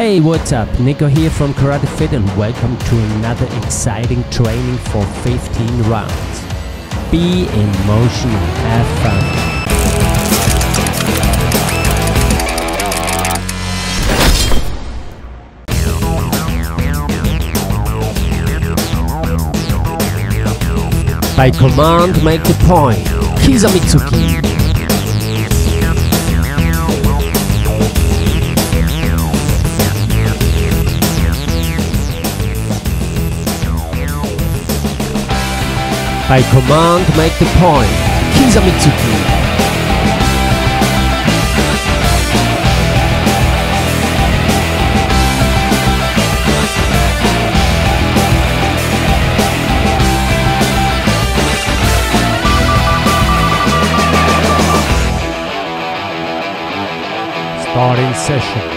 Hey, what's up? Nico here from Karate Fit and welcome to another exciting training for 15 rounds. Be in motion and have fun. By command, make the point. Kizamitsuki. By command, make the point. Kizamitsuki. Starting session.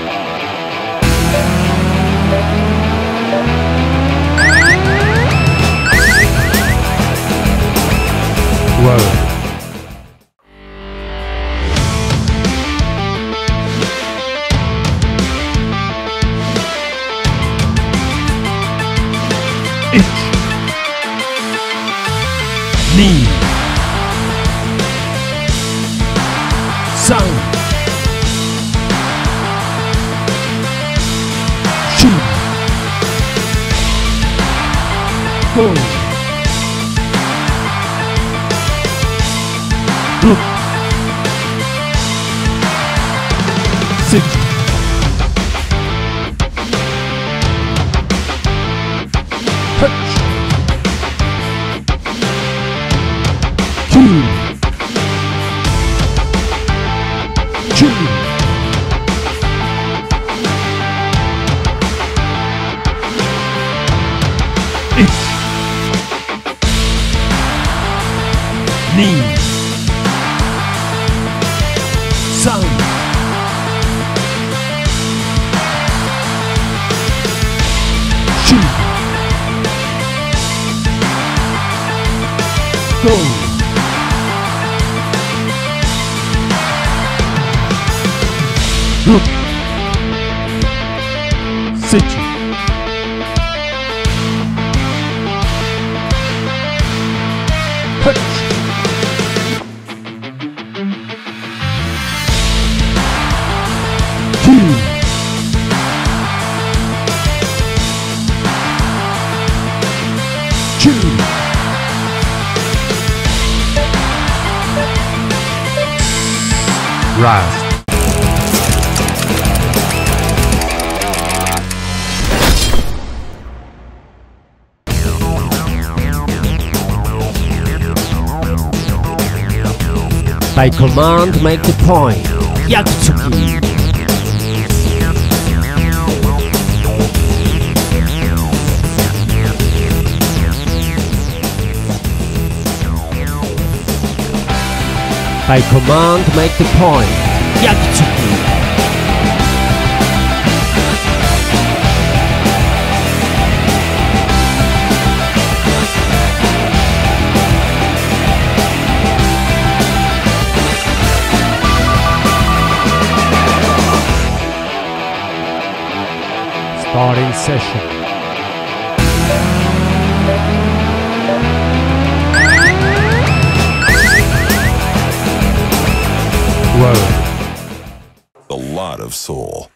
By command, make the point. Yakutsuki. By command, make the point. Yakutsuki. Starting session. Whoa. A lot of soul.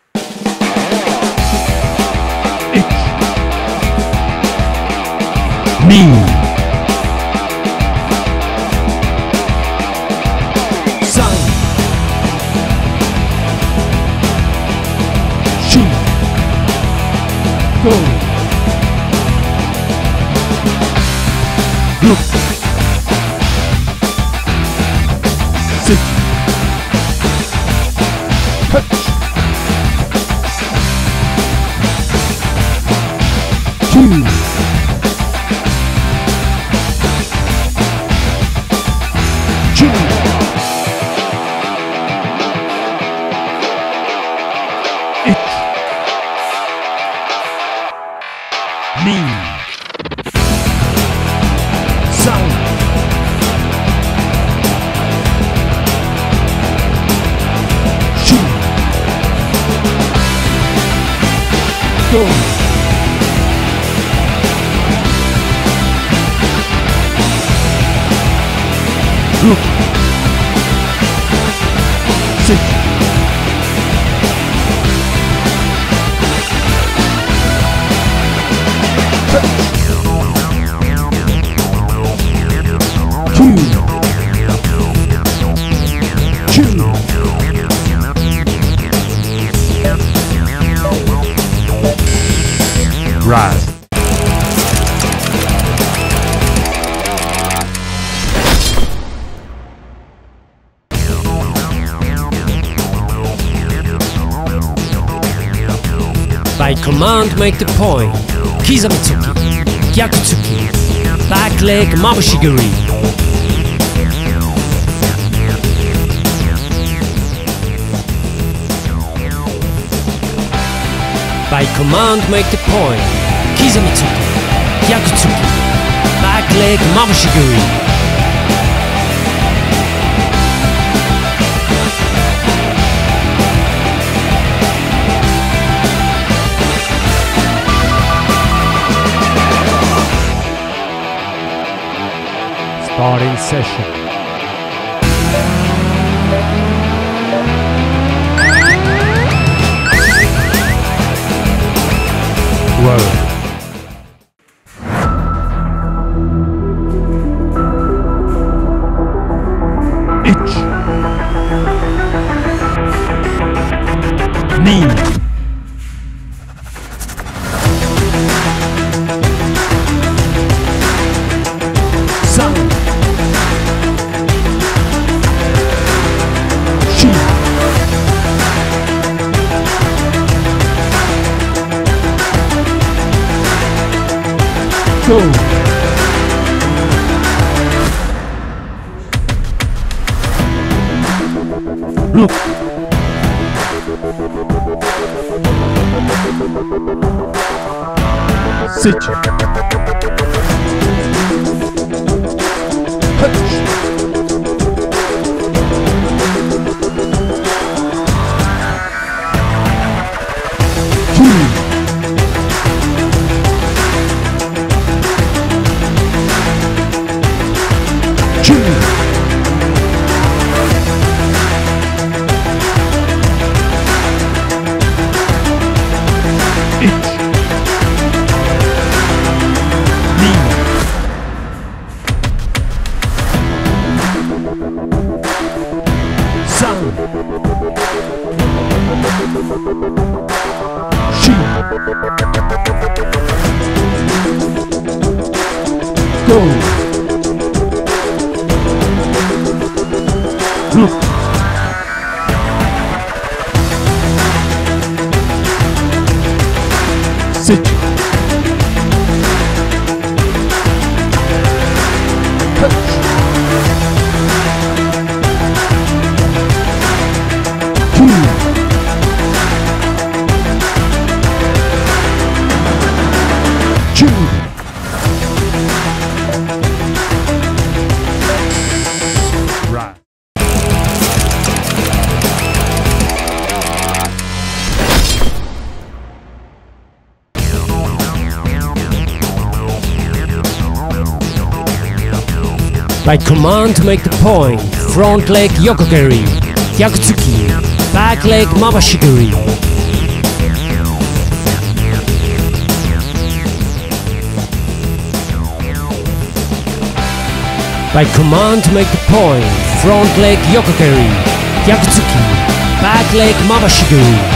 Me. Go! Look! Sit! Hutch! Two! Two! It! go! Look. 6 2 Rise. By command, make the point. Kizamitsuki, Yakutsuki, back leg Mabushigiri. By command, make the point. Kizamitsuki, Yakutsuki, back leg Mabushigiri. Starting session. Whoa. Go! Look! Sit! By command, make the point. Front leg yoko-geri, Yakutsuki. Back leg Mabushigiri. By command, make the point. Front leg yoko-geri, Yakutsuki. Back leg Mabushigiri.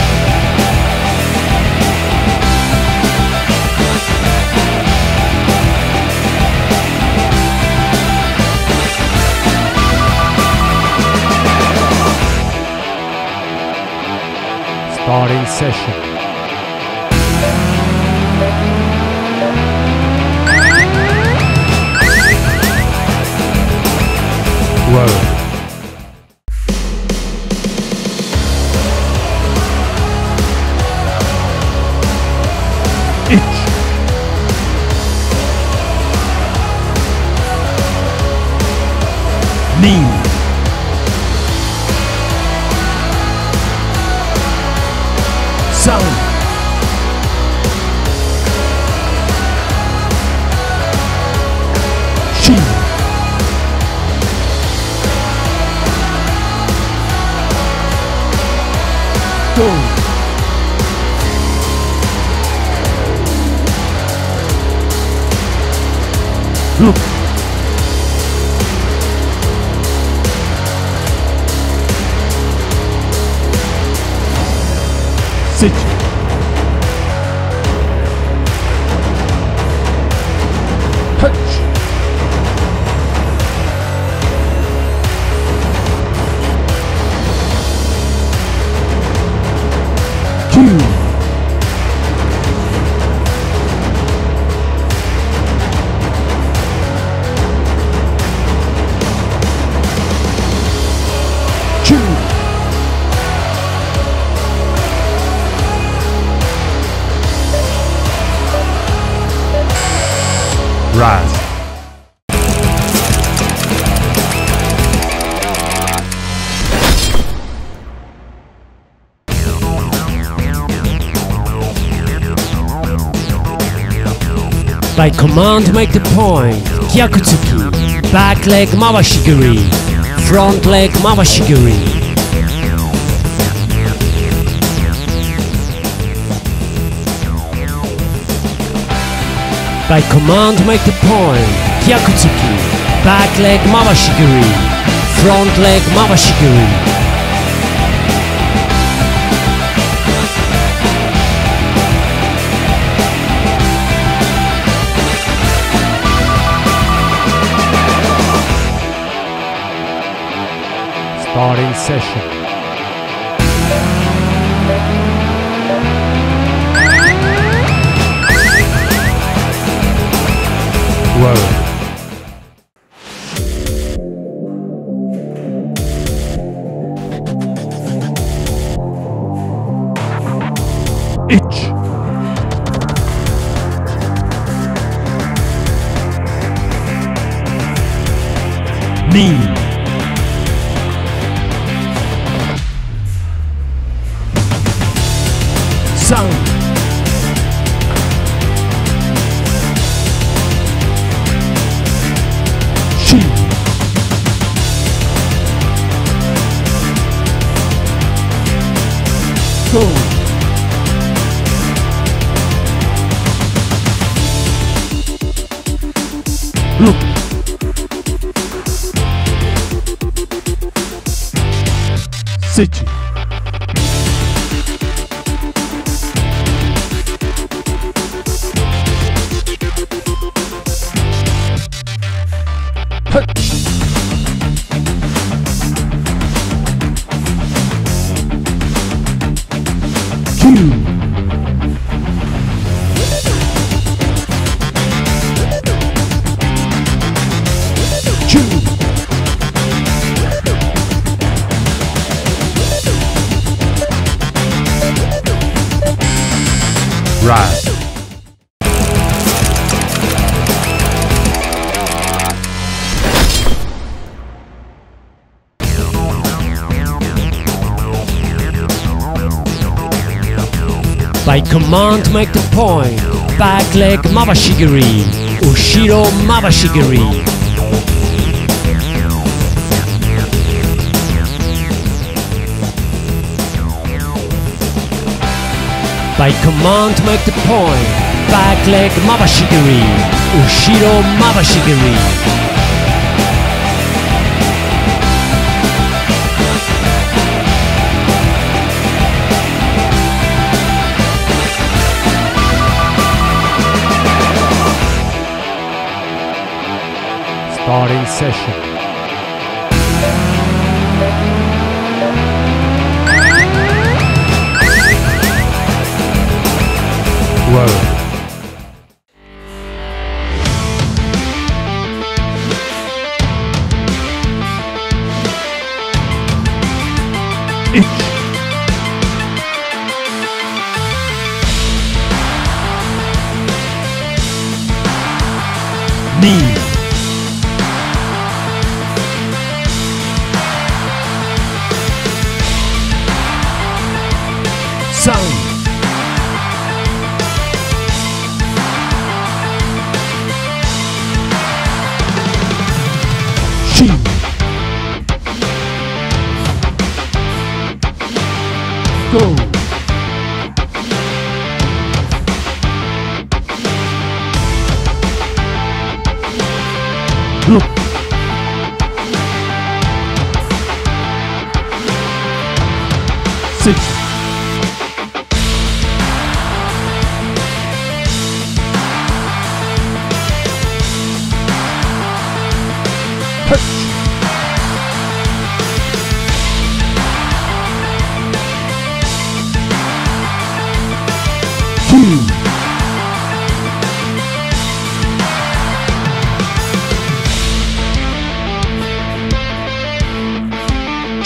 Starting session. Whoa. 奇跡。By command, make the point. Yakutsuki. Back leg Mabushigiri. Front leg Mabushigiri. By command, make the point. Yakutsuki. Back leg Mabushigiri. Front leg Mabushigiri. Starting session. Whoa. By command, make the point. Back leg Mabashigiri. Ushiro Mabashigiri. By command, make the point. Back leg Mabashigiri. Ushiro Mabashigiri. Starting session. Whoa.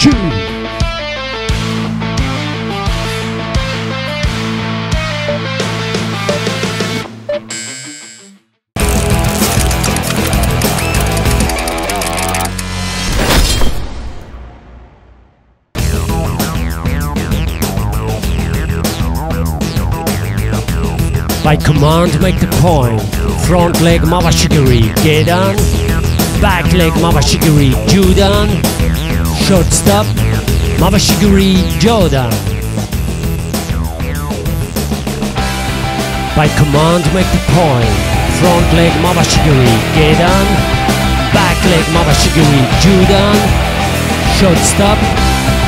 Yaku-zuki!By command, make the point. Front leg mawashi-geri, gedan. Back leg mawashi-geri, jodan. Short stop, mawashi-geri, jodan. By command, make the point. Front leg mawashi-geri, gedan. Back leg mawashi-geri, jodan. Short stop,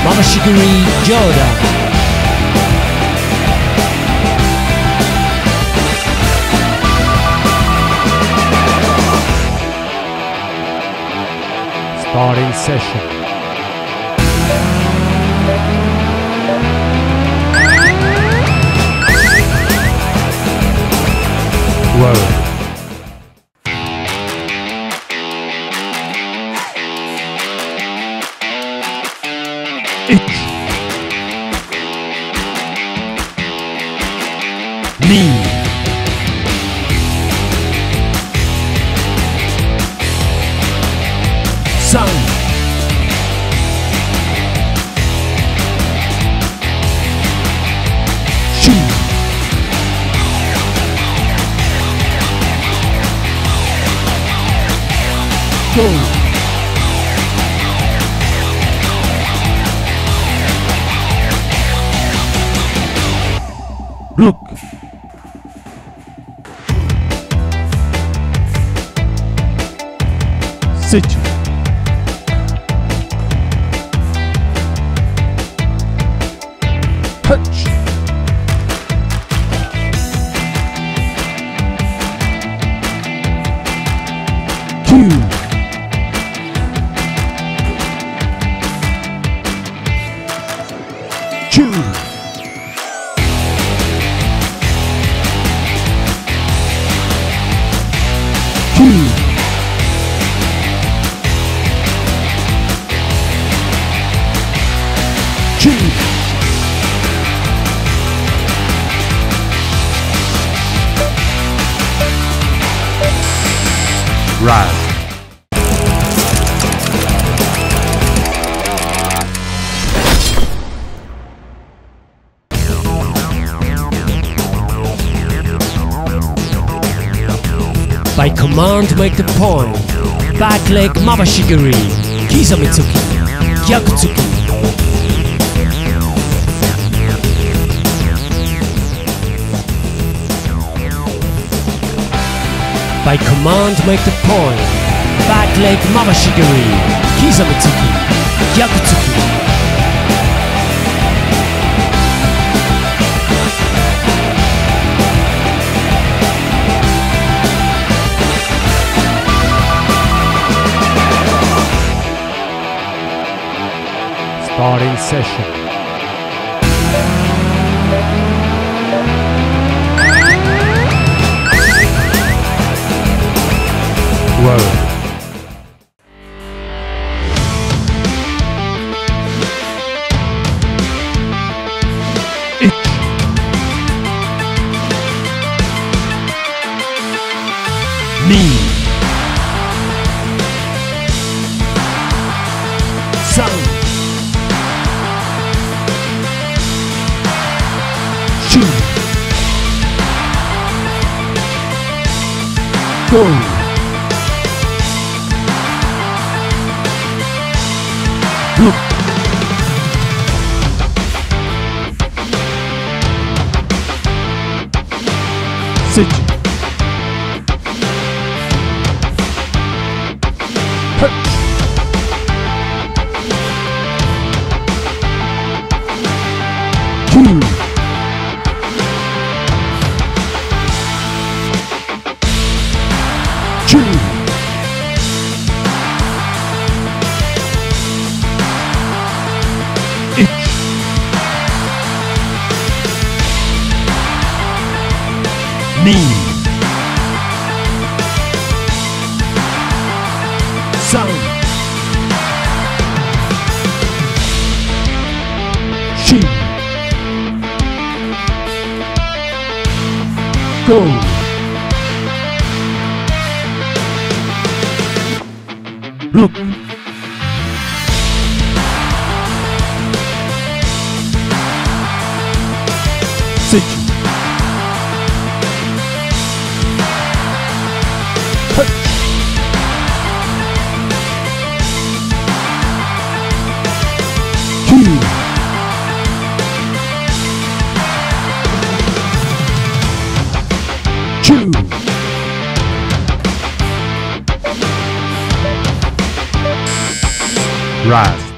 mawashi-geri, jodan.Starting session. Row. It. Me.Go. Look. Sit. Touch. Two.By command, make the point. Back leg mawashi-geri, Kizamitsuki, Yakutsuki. By command, make the point. Back leg mawashi-geri, Kizamitsuki, Yakutsuki.Starting session. Row. It. Me. Sound.Go. Look. Sit. Touch. Two.Me. Sound. go! Look! Switch! Cut! Two! Rise.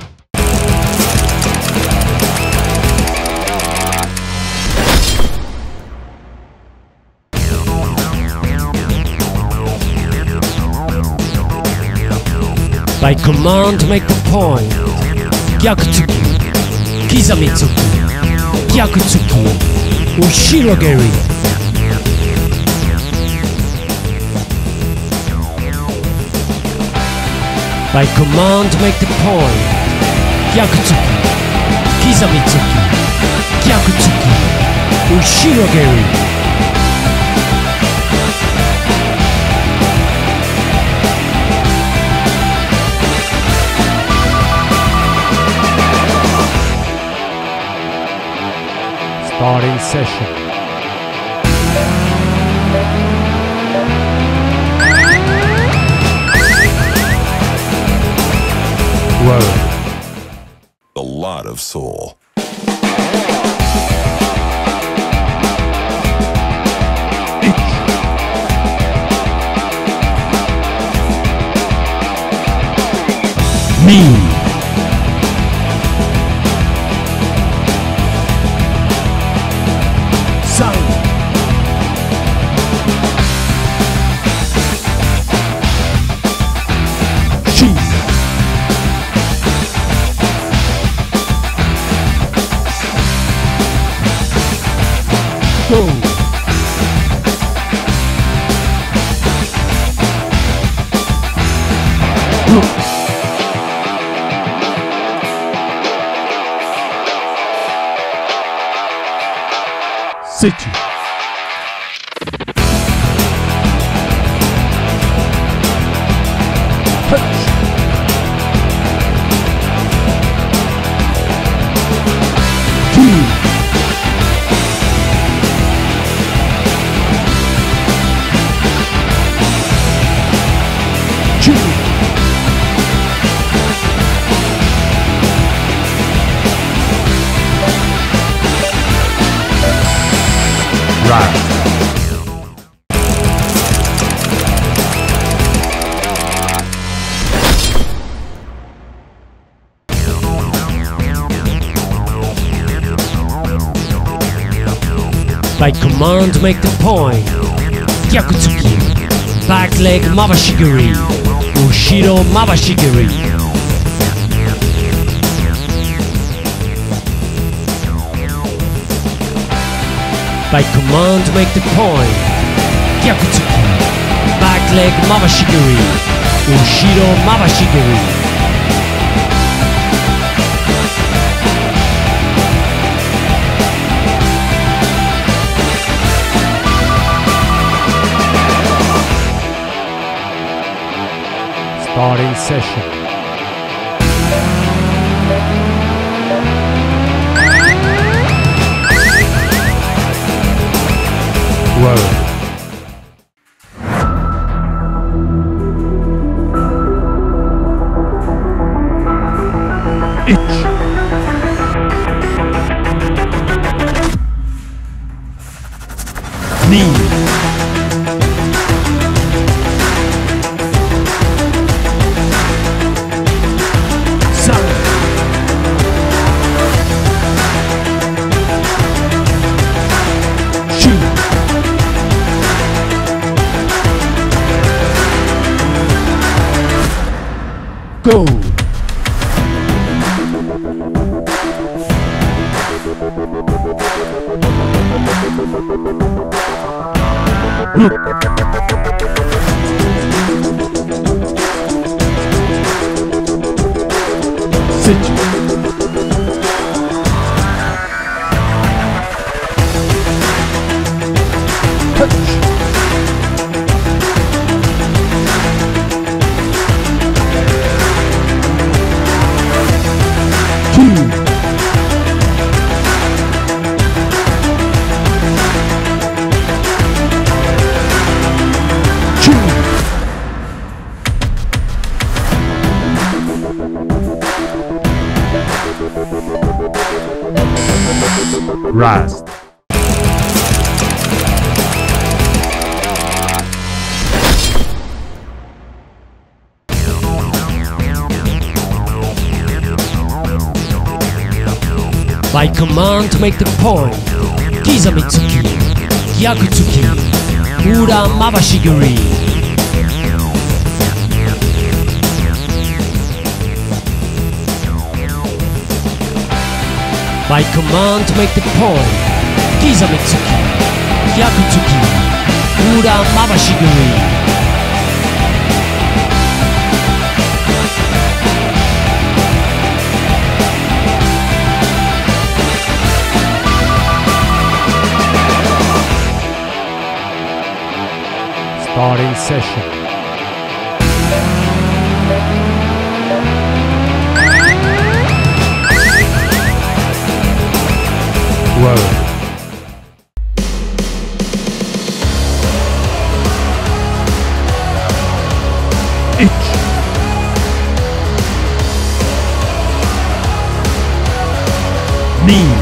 By command, make a point. Yakutsuki, Kizamitsuki, Yakutsuki, Ushiro-geri. By command, make the point. Yakutsuki, Kizamitsuki, Yakutsuki, Ushiro-geri. Starting session. Whoa. A lot of soul. Me. Sound. Go. City. By command, make the point. Yakutsuki, back leg Mabushigiri, Ushiro Mabashigiri. By command, make the point. Yakutsuki, back leg Mabushigiri, Ushiro Mabashigiri. Starting session. Whoa. Go! Sit! Touch! Rust. By command to make the point, Kizamitsuki, Yakutsuki, Ura Mabashigiri. By command to make the point, Kizamitsuki, Yakutsuki, Ura Mabashigiri. Starting session. Road. Itch. Knee.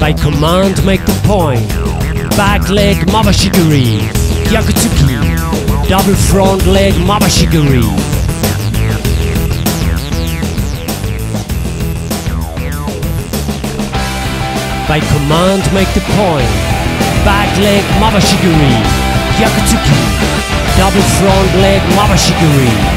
By command to make the point, back leg Mabushigiri, Yakutsuki, double front leg Mabushigiri. By command to make the point, back leg Mabushigiri, Yakutsuki, double front leg Mabushigiri.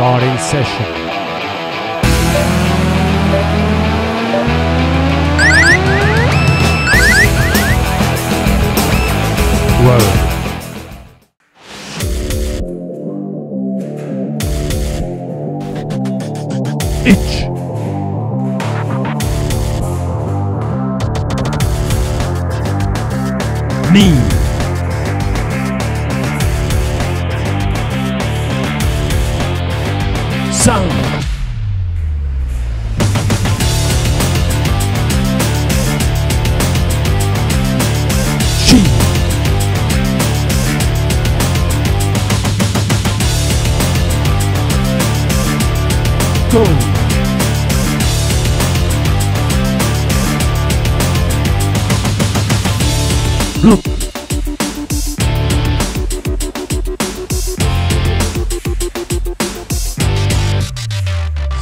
Starting session. Road. Itch. Knee.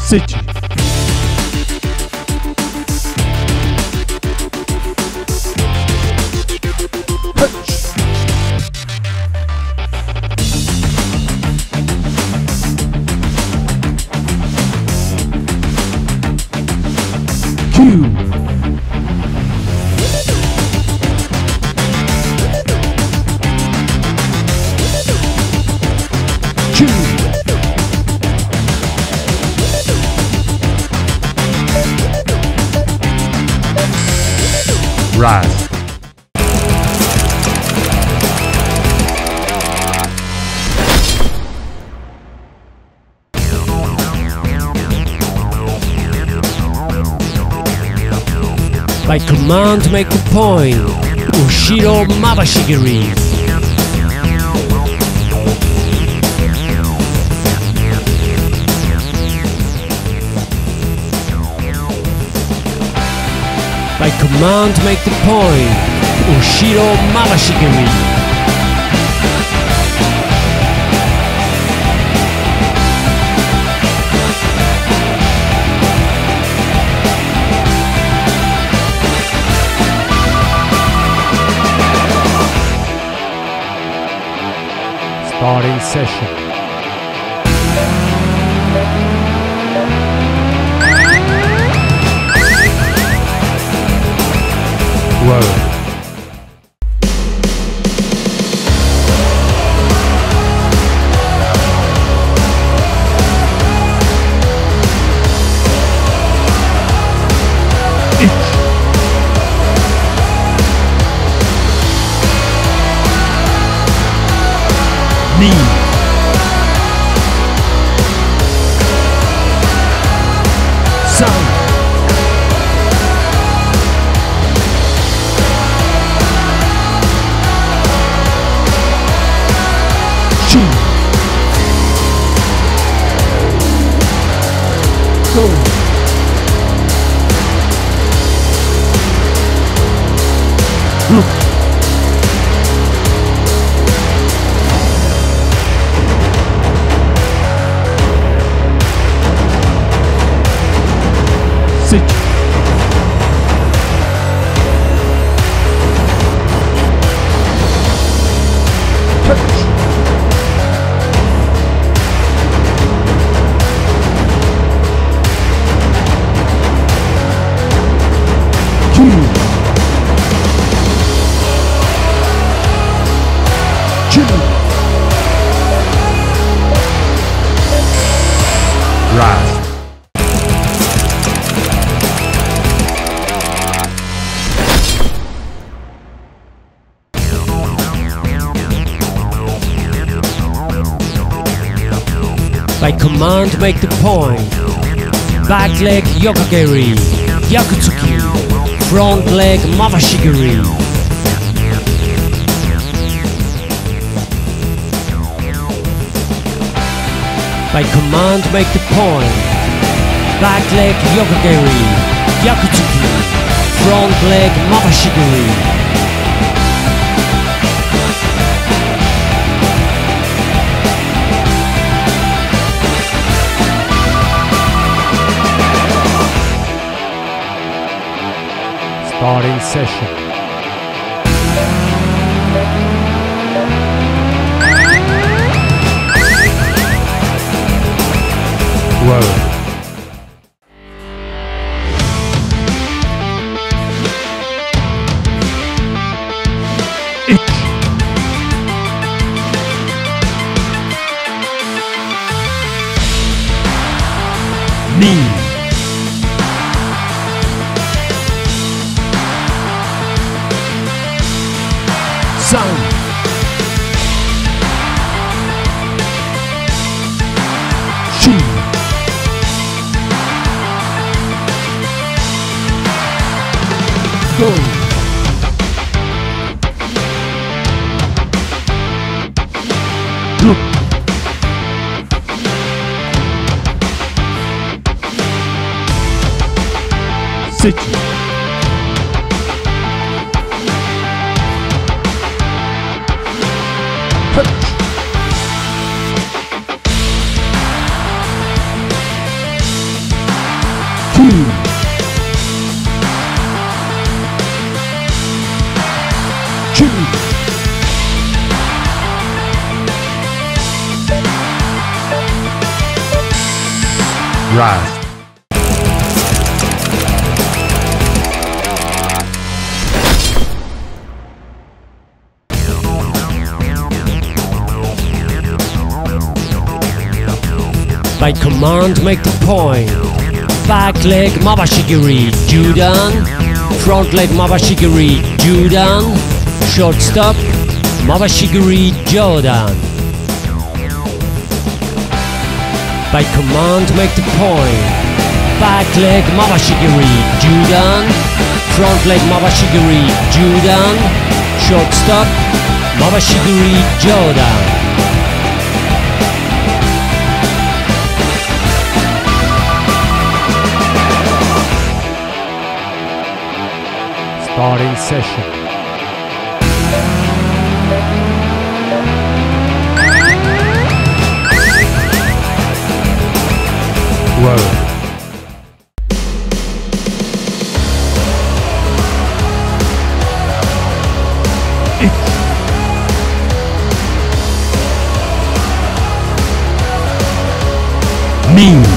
Sit. Run. By command, make a point. Ushiro Mabashigiri. By command, make the point. Ushiro Mabashigiri. Starting session. Road. Me. By command, make the point. Back leg, yoko-geri, Yakutsuki. Front leg, Mabushigiri. By command, make the point. Back leg, yoko-geri, Yakutsuki. Front leg, Mabushigiri. Starting session. Road. Right. By command, make the point. Back leg, Mabushigiri, jodan. front leg mawashi-geri jodan, short stop mawashi-geri jodan. By command make the point. Back leg mawashi-geri jodan, front leg mawashi-geri jodan, short stop mawashi-geri jodan. Starting session. Whoa. It's me.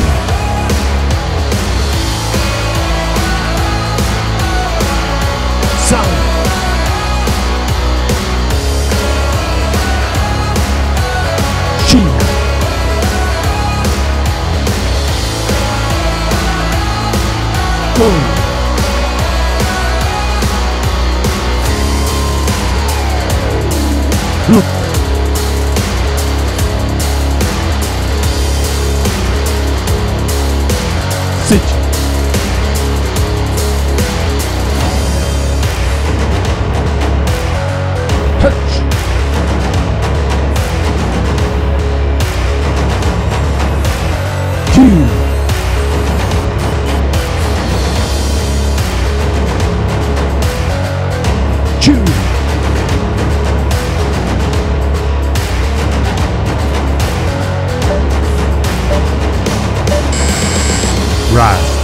Right.